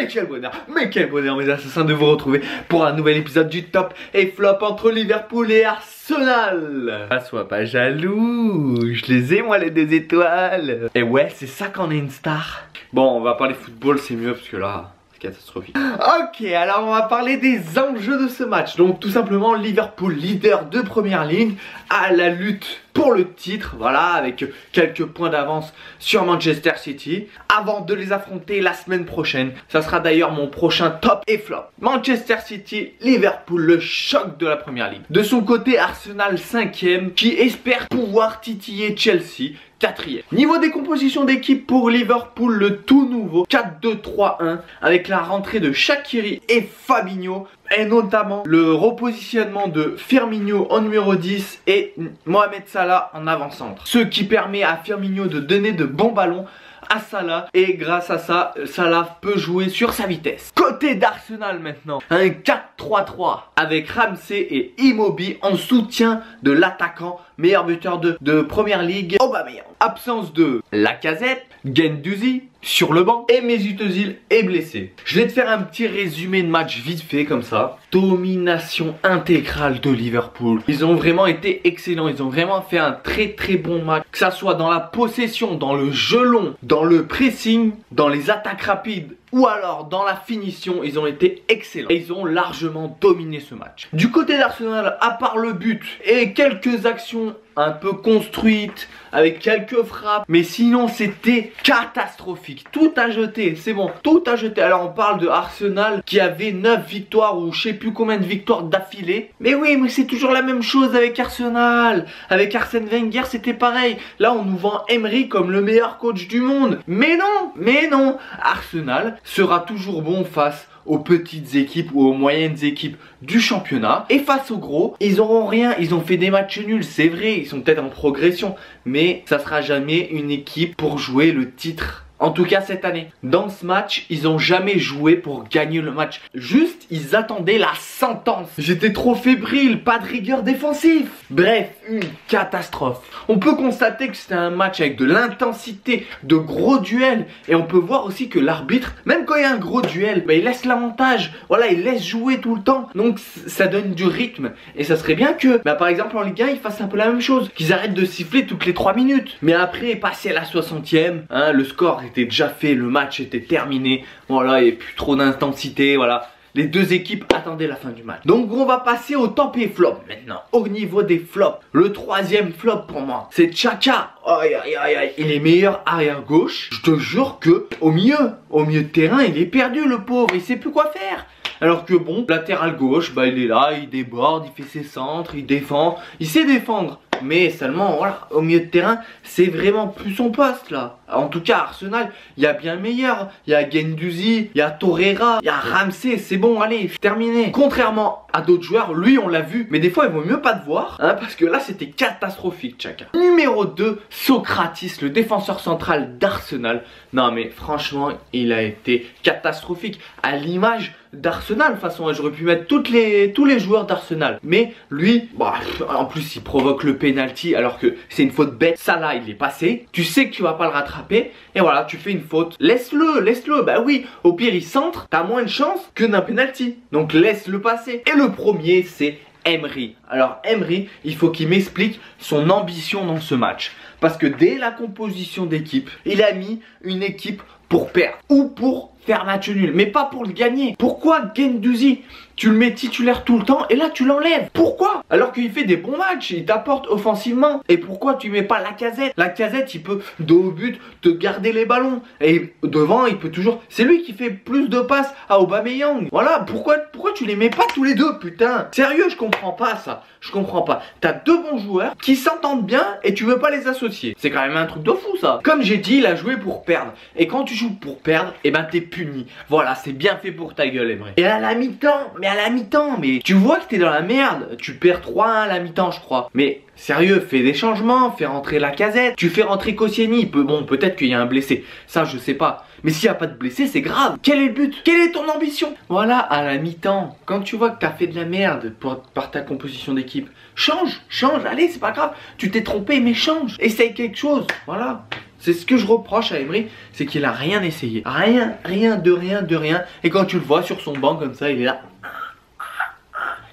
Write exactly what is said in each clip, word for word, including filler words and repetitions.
Mais quel bonheur, mais quel bonheur mes assassins de vous retrouver pour un nouvel épisode du Top et Flop entre Liverpool et Arsenal. Ah, sois pas jaloux, je les ai moi les deux étoiles. Et ouais, c'est ça qu'on est une star. Bon, on va parler football, c'est mieux parce que là... catastrophique. Ok, alors on va parler des enjeux de ce match. Donc tout simplement Liverpool leader de première ligne à la lutte pour le titre, voilà, avec quelques points d'avance sur Manchester City avant de les affronter la semaine prochaine. Ça sera d'ailleurs mon prochain top et flop. Manchester City, Liverpool, le choc de la première ligne. De son côté Arsenal cinquième qui espère pouvoir titiller Chelsea quatrième. Niveau décomposition d'équipe pour Liverpool, le tout nouveau quatre deux trois un avec la rentrée de Shaqiri et Fabinho et notamment le repositionnement de Firmino en numéro dix et Mohamed Salah en avant-centre. Ce qui permet à Firmino de donner de bons ballons à Salah et grâce à ça, Salah peut jouer sur sa vitesse. Côté d'Arsenal maintenant, un quatre trois trois avec Ramsey et Immobile en soutien de l'attaquant meilleur buteur de, de première ligue Aubameyang. Absence de Lacazette, Guendouzi sur le banc et Mesut Özil est blessé. Je vais te faire un petit résumé de match vite fait comme ça. Domination intégrale de Liverpool. Ils ont vraiment été excellents, ils ont vraiment fait un très très bon match. Que ça soit dans la possession, dans le jeu long, dans le pressing, dans les attaques rapides ou alors dans la finition, ils ont été excellents. Et ils ont largement dominé ce match. Du côté d'Arsenal, à part le but et quelques actions un peu construite avec quelques frappes, mais sinon c'était catastrophique, tout à jeter, c'est bon, tout à jeter. Alors on parle de Arsenal qui avait neuf victoires ou je sais plus combien de victoires d'affilée, mais oui, mais c'est toujours la même chose avec Arsenal. Avec Arsène Wenger c'était pareil, là on nous vend Emery comme le meilleur coach du monde, mais non, mais non, Arsenal sera toujours bon face aux petites équipes ou aux moyennes équipes du championnat. Et face aux gros, ils auront rien. Ils ont fait des matchs nuls, c'est vrai. Ils sont peut-être en progression, mais ça sera jamais une équipe pour jouer le titre. En tout cas cette année. Dans ce match, ils n'ont jamais joué pour gagner le match. Juste, ils attendaient la sentence. J'étais trop fébrile, pas de rigueur défensive. Bref, une catastrophe. On peut constater que c'était un match avec de l'intensité, de gros duels. Et on peut voir aussi que l'arbitre, même quand il y a un gros duel, bah, il laisse l'avantage. Voilà, il laisse jouer tout le temps. Donc ça donne du rythme. Et ça serait bien que, bah, par exemple en Ligue un, ils fassent un peu la même chose. Qu'ils arrêtent de siffler toutes les trois minutes. Mais après, passer à la soixantième, hein, le score était déjà fait, le match était terminé, voilà, il n'y a plus trop d'intensité, voilà. Les deux équipes attendaient la fin du match. Donc on va passer au top et flop maintenant. Au niveau des flops, le troisième flop pour moi, c'est Xhaka. Aïe aïe aïe aïe, il est meilleur arrière gauche. Je te jure que au milieu, au milieu de terrain, il est perdu le pauvre, il sait plus quoi faire. Alors que bon, latéral gauche, bah il est là, il déborde, il fait ses centres, il défend, il sait défendre. Mais seulement, voilà, au milieu de terrain, c'est vraiment plus son poste, là. En tout cas, Arsenal, il y a bien meilleur. Il y a Guendouzi, il y a Torreira, il y a Ramsey, c'est bon, allez, terminé. Contrairement à d'autres joueurs, lui, on l'a vu. Mais des fois, il vaut mieux pas te voir, hein, parce que là, c'était catastrophique, Xhaka. Numéro deux, Socratis, le défenseur central d'Arsenal. Non, mais franchement, il a été catastrophique. À l'image d'Arsenal, de toute façon, j'aurais pu mettre toutes les, tous les joueurs d'Arsenal. Mais lui, bah, en plus, il provoque le penalty alors que c'est une faute bête. Salah, il est passé. Tu sais que tu vas pas le rattraper. Et voilà, tu fais une faute. Laisse-le, laisse-le. Bah oui, au pire, il centre. T'as moins de chance que d'un penalty. Donc laisse-le passer. Et le premier, c'est Emery. Alors Emery, il faut qu'il m'explique son ambition dans ce match. Parce que dès la composition d'équipe, il a mis une équipe pour perdre ou pour faire match nul, mais pas pour le gagner. Pourquoi Guendouzi, tu le mets titulaire tout le temps et là tu l'enlèves? Pourquoi? Alors qu'il fait des bons matchs, il t'apporte offensivement. Et pourquoi tu mets pas Lacazette? Lacazette, il peut de haut but te garder les ballons. Et devant, il peut toujours... C'est lui qui fait plus de passes à Aubameyang. Voilà, pourquoi, pourquoi tu les mets pas tous les deux, putain? Sérieux, je comprends pas ça. Je comprends pas. T'as deux bons joueurs qui s'entendent bien et tu veux pas les associer. C'est quand même un truc de fou ça. Comme j'ai dit, il a joué pour perdre. Et quand tu joues pour perdre, et ben t'es puni. Voilà, c'est bien fait pour ta gueule, Emery. Et à la mi-temps, mais à la mi-temps, mais tu vois que t'es dans la merde. Tu perds trois un à la mi-temps, je crois. Mais sérieux, fais des changements, fais rentrer Lacazette. Tu fais rentrer Koscielny. Bon, peut-être qu'il y a un blessé. Ça, je sais pas. Mais s'il n'y a pas de blessé, c'est grave. Quel est le but? Quelle est ton ambition? Voilà, à la mi-temps, quand tu vois que t'as fait de la merde pour, par ta composition d'équipe, change, change, allez, c'est pas grave. Tu t'es trompé, mais change. Essaye quelque chose, voilà. C'est ce que je reproche à Emery, c'est qu'il a rien essayé. Rien, rien, de rien, de rien. Et quand tu le vois sur son banc comme ça, il est là.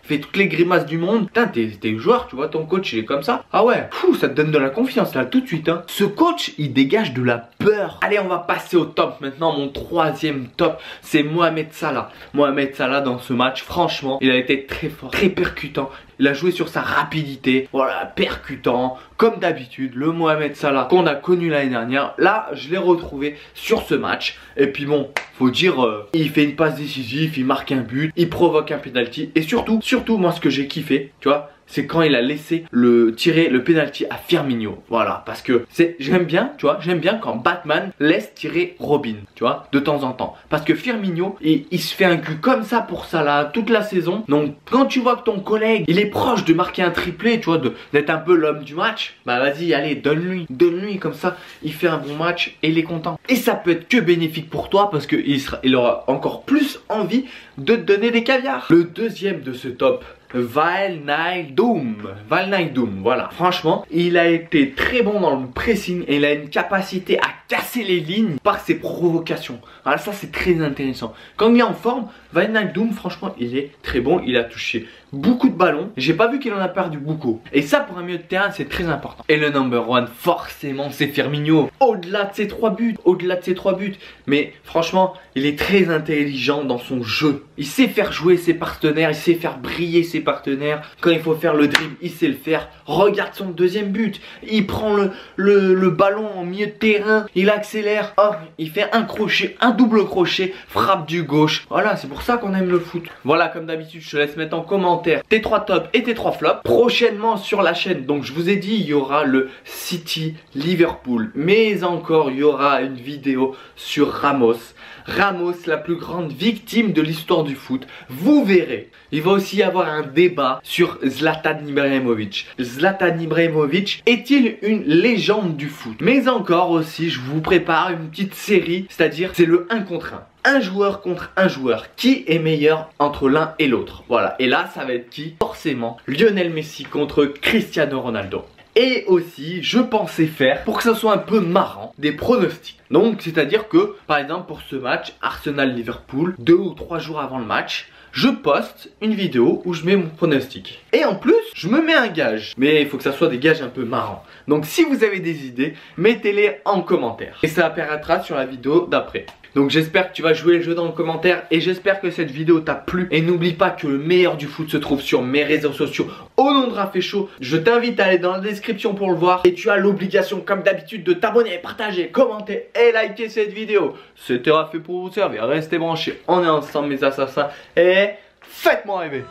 Il fait toutes les grimaces du monde. Putain, t'es joueur, tu vois, ton coach il est comme ça. Ah ouais, fou, ça te donne de la confiance là tout de suite. Hein. Ce coach, il dégage de la peur. Allez, on va passer au top maintenant. Mon troisième top, c'est Mohamed Salah. Mohamed Salah dans ce match, franchement, il a été très fort, très percutant. Il a joué sur sa rapidité, voilà, percutant, comme d'habitude, le Mohamed Salah qu'on a connu l'année dernière. Là, je l'ai retrouvé sur ce match. Et puis bon, faut dire, euh, il fait une passe décisive, il marque un but, il provoque un penalty. Et surtout, surtout, moi, ce que j'ai kiffé, tu vois, c'est quand il a laissé le tirer le penalty à Firmino. Voilà, parce que j'aime bien, tu vois, j'aime bien quand Batman laisse tirer Robin, tu vois, de temps en temps. Parce que Firmino, il, il se fait un cul comme ça pour ça là, toute la saison. Donc, quand tu vois que ton collègue, il est proche de marquer un triplé, tu vois, d'être un peu l'homme du match, bah vas-y, allez, donne-lui, donne-lui, comme ça, il fait un bon match et il est content. Et ça peut être que bénéfique pour toi, parce qu'il il aura encore plus envie de te donner des caviars. Le deuxième de ce top... Wijnaldum, Wijnaldum, voilà. Franchement, il a été très bon dans le pressing et il a une capacité à casser les lignes par ses provocations. Alors ça, c'est très intéressant. Quand il est en forme, Wijnaldum, franchement, il est très bon. Il a touché beaucoup de ballons. J'ai pas vu qu'il en a perdu beaucoup. Et ça, pour un milieu de terrain, c'est très important. Et le number one, forcément, c'est Firmino. Au-delà de ses trois buts, au-delà de ses trois buts, mais franchement, il est très intelligent dans son jeu. Il sait faire jouer ses partenaires, il sait faire briller ses partenaires. Quand il faut faire le dribble, il sait le faire. Regarde son deuxième but. Il prend le, le, le ballon en milieu de terrain. Il accélère. Oh, il fait un crochet, un double crochet. Frappe du gauche. Voilà, c'est pour ça qu'on aime le foot. Voilà, comme d'habitude, je te laisse mettre en commentaire tes trois tops et tes trois flops. Prochainement sur la chaîne, donc je vous ai dit, il y aura le City Liverpool. Mais encore, il y aura une vidéo sur Ramos. Ramos, la plus grande victime de l'histoire du foot. Vous verrez. Il va aussi y avoir un débat sur Zlatan Ibrahimovic. Zlatan Ibrahimovic est-il une légende du foot? Mais encore aussi, je vous prépare une petite série, c'est-à-dire c'est le un contre un. Un joueur contre un joueur. Qui est meilleur entre l'un et l'autre? Voilà. Et là, ça va être qui? Forcément, Lionel Messi contre Cristiano Ronaldo. Et aussi, je pensais faire, pour que ça soit un peu marrant, des pronostics. Donc, c'est-à-dire que, par exemple, pour ce match, Arsenal-Liverpool, deux ou trois jours avant le match, je poste une vidéo où je mets mon pronostic. Et en plus, je me mets un gage. Mais il faut que ça soit des gages un peu marrants. Donc, si vous avez des idées, mettez-les en commentaire. Et ça apparaîtra sur la vidéo d'après. Donc j'espère que tu vas jouer le jeu dans le commentaire et j'espère que cette vidéo t'a plu. Et n'oublie pas que le meilleur du foot se trouve sur mes réseaux sociaux au nom de Rafé Show. Je t'invite à aller dans la description pour le voir. Et tu as l'obligation comme d'habitude de t'abonner, partager, commenter et liker cette vidéo. C'était Rafé pour vous servir. Restez branchés, on est ensemble mes assassins et faites-moi rêver.